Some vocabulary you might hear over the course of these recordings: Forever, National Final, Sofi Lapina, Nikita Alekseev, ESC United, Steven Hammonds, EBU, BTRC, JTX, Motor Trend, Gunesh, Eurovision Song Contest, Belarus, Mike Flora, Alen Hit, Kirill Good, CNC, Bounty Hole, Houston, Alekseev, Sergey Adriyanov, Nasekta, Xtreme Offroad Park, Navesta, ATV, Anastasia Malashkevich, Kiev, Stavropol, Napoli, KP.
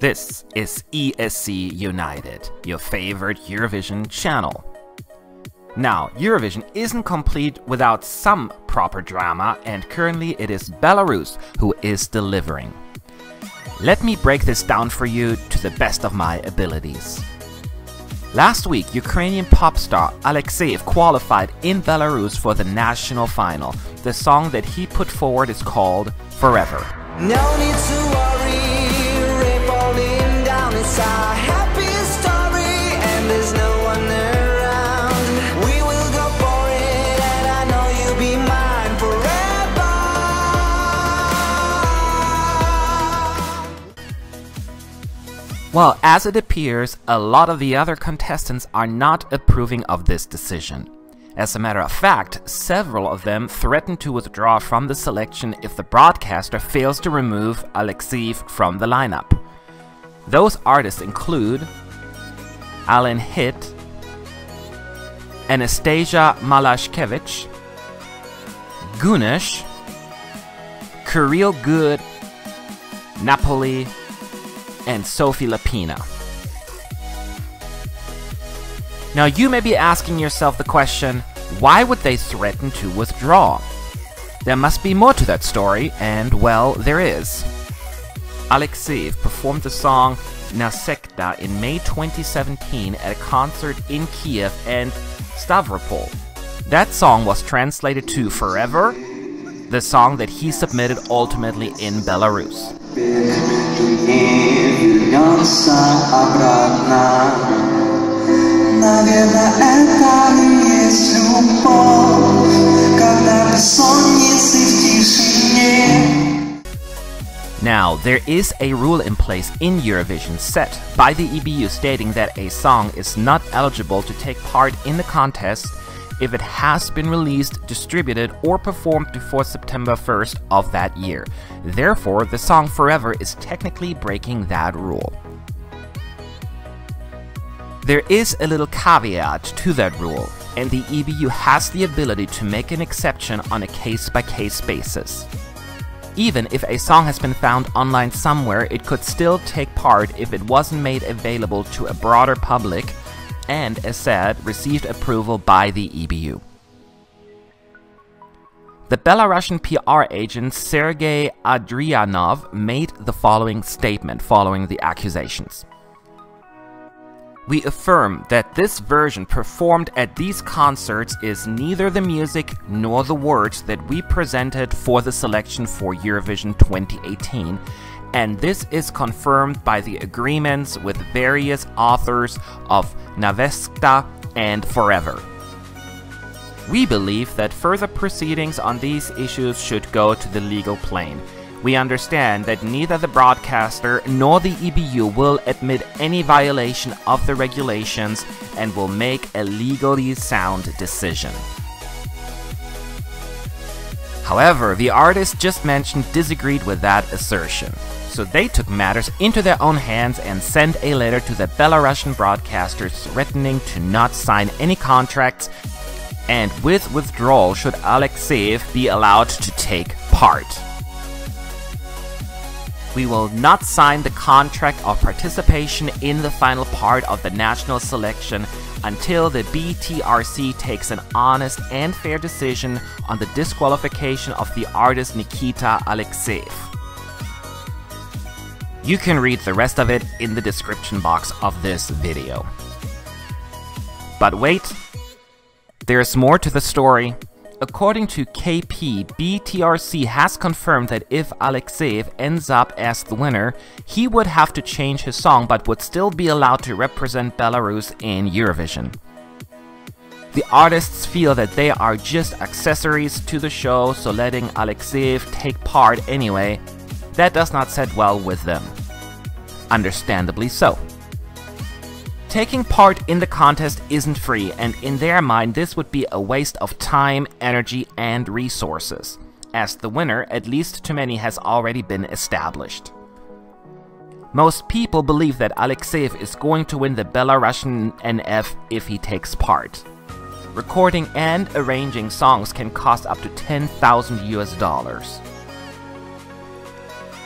This is ESC United, your favorite Eurovision channel. Now, Eurovision isn't complete without some proper drama, and currently it is Belarus who is delivering. Let me break this down for you to the best of my abilities. Last week, Ukrainian pop star Alekseev qualified in Belarus for the national final. The song that he put forward is called Forever. No need to worry, rain falling down, it's our happy story, and there's no one around. We will go for it, and I know you'll be mine forever. Well, as it appears, a lot of the other contestants are not approving of this decision. As a matter of fact, several of them threatened to withdraw from the selection if the broadcaster fails to remove Alekseev from the lineup. Those artists include Alen Hit, Anastasia Malashkevich, Gunesh, Kirill Good, Napoli, and Sofi Lapina. Now you may be asking yourself the question, why would they threaten to withdraw? There must be more to that story, and well, there is. Alekseev performed the song Nasekta in May 2017 at a concert in Kiev and Stavropol. That song was translated to Forever, the song that he submitted ultimately in Belarus. Now, there is a rule in place in Eurovision set by the EBU stating that a song is not eligible to take part in the contest if it has been released, distributed, or performed before September 1st of that year. Therefore, the song Forever is technically breaking that rule. There is a little caveat to that rule, and the EBU has the ability to make an exception on a case-by-case basis. Even if a song has been found online somewhere, it could still take part if it wasn't made available to a broader public and, as said, received approval by the EBU. The Belarusian PR agent Sergey Adriyanov made the following statement following the accusations. We affirm that this version performed at these concerts is neither the music nor the words that we presented for the selection for Eurovision 2018, and this is confirmed by the agreements with various authors of Navesta and Forever. We believe that further proceedings on these issues should go to the legal plane. We understand that neither the broadcaster nor the EBU will admit any violation of the regulations and will make a legally sound decision. However, the artists just mentioned disagreed with that assertion, so they took matters into their own hands and sent a letter to the Belarusian broadcasters threatening to not sign any contracts and with withdrawal should Alekseev be allowed to take part. We will not sign the contract of participation in the final part of the national selection until the BTRC takes an honest and fair decision on the disqualification of the artist Nikita Alekseev. You can read the rest of it in the description box of this video. But wait, there's more to the story. According to KP, BTRC has confirmed that if Alekseev ends up as the winner, he would have to change his song but would still be allowed to represent Belarus in Eurovision. The artists feel that they are just accessories to the show, so letting Alekseev take part anyway, that does not sit well with them. Understandably so. Taking part in the contest isn't free, and in their mind this would be a waste of time, energy, and resources, as the winner, at least to many, has already been established. Most people believe that Alekseev is going to win the Belarusian NF if he takes part. Recording and arranging songs can cost up to $10,000 US.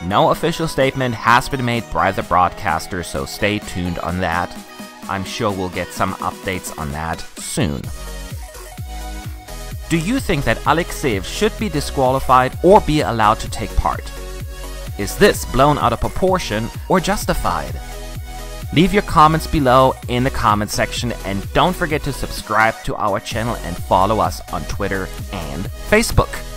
No official statement has been made by the broadcaster, so stay tuned on that. I'm sure we'll get some updates on that soon. Do you think that Alekseev should be disqualified or be allowed to take part? Is this blown out of proportion or justified? Leave your comments below in the comment section, and don't forget to subscribe to our channel and follow us on Twitter and Facebook.